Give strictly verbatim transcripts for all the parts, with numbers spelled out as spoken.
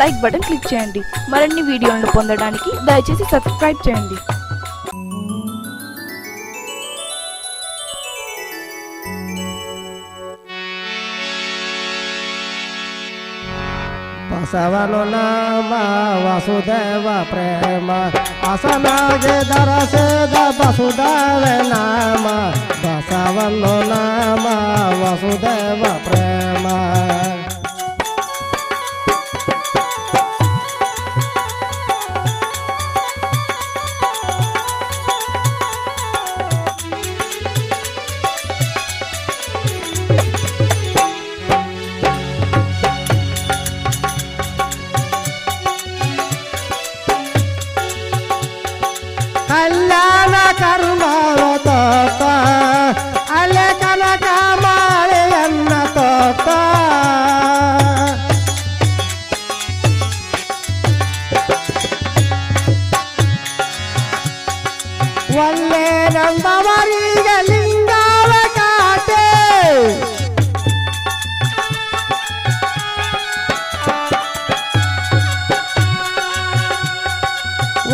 Like button click చేయండి। మరిన్ని వీడియోలను పొందడానికి దయచేసి సబ్స్క్రైబ్ చేయండి। बसवनु नाम वासुदेव प्रेम असनागे दरसेद वसुदेव नाम। बसवनु नाम वासुदेव प्रेम कल्याण कर्मवत अलेखन कामन तोत वल्ले नंदवरी लिंगाव काटे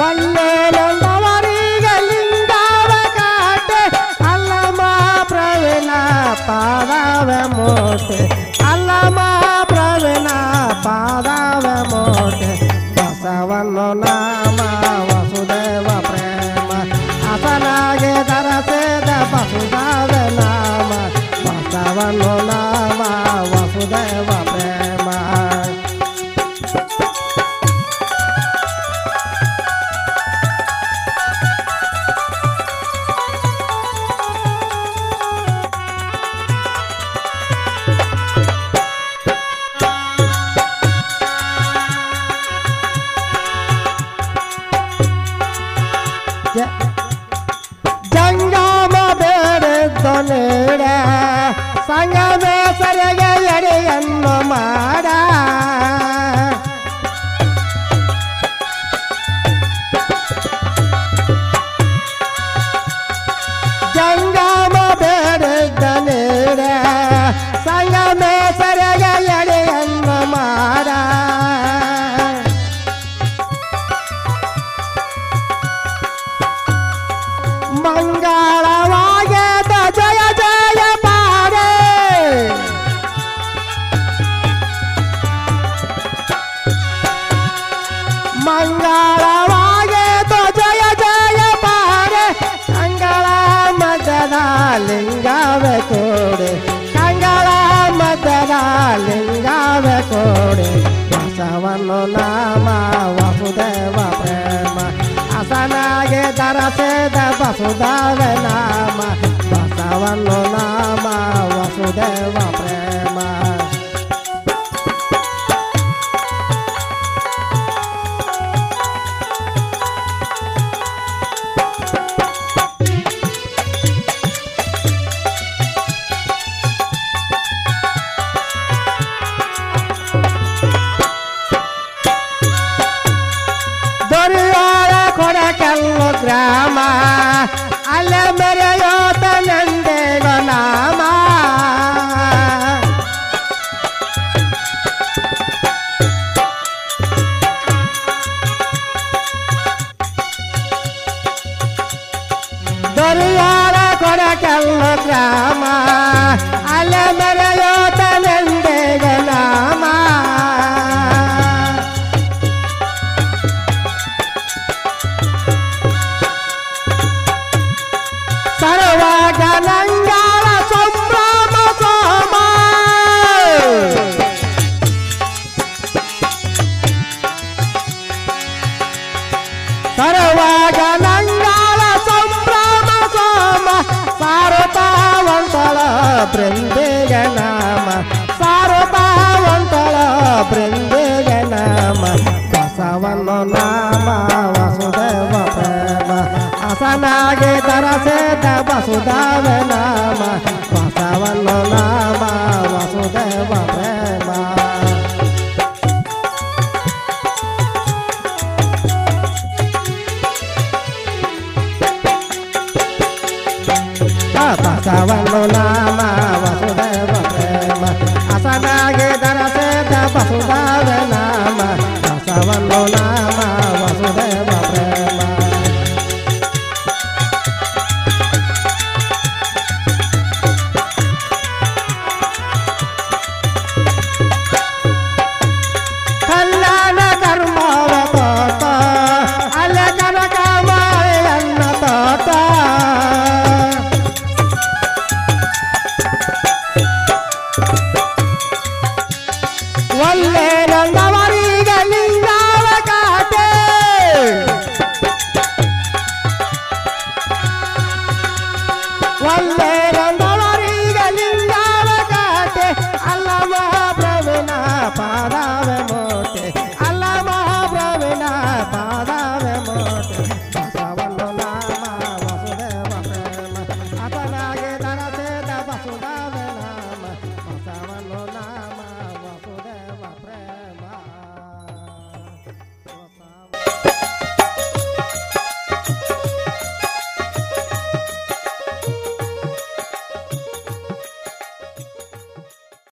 वल्ले नंदवरी पादाव मोटे अल्लामा प्रवीणा पादाव मोटे। बसवनु नाम वासुदेव प्रेम असनागे दरसेद वसुदेव नाम। बसवनु नाम वासुदेव प्रेम जंगम बेरे दोनेड़ संगम सरगे यड़ियन्नु माड़ जंगम बेरे दोनेड़ संगम सरगे यड़ियन्नु माड़ मंगलवागे तो जय जय पारे कंगला मदना लिंगाव कोड़े कंगला मदना लिंगाव कोड़े। बसवनु नाम वासुदेव प्रेम असनागे दरसेद वसुदेव नाम। बसवनु नाम वासुदेव प्रेम ग्राम अल मेरे योत नंदे गो नाम दरियार कोड़ कल ग्राम अल मेरे योत नंदे गो नाम। बृंदेग नाम सारतावंतल बृंदेग नाम। बसवनु नाम वासुदेव प्रेम असनागे दरसेद वसुदेव नाम। बसवनु नाम वासुदेव प्रेम बसवनु नाम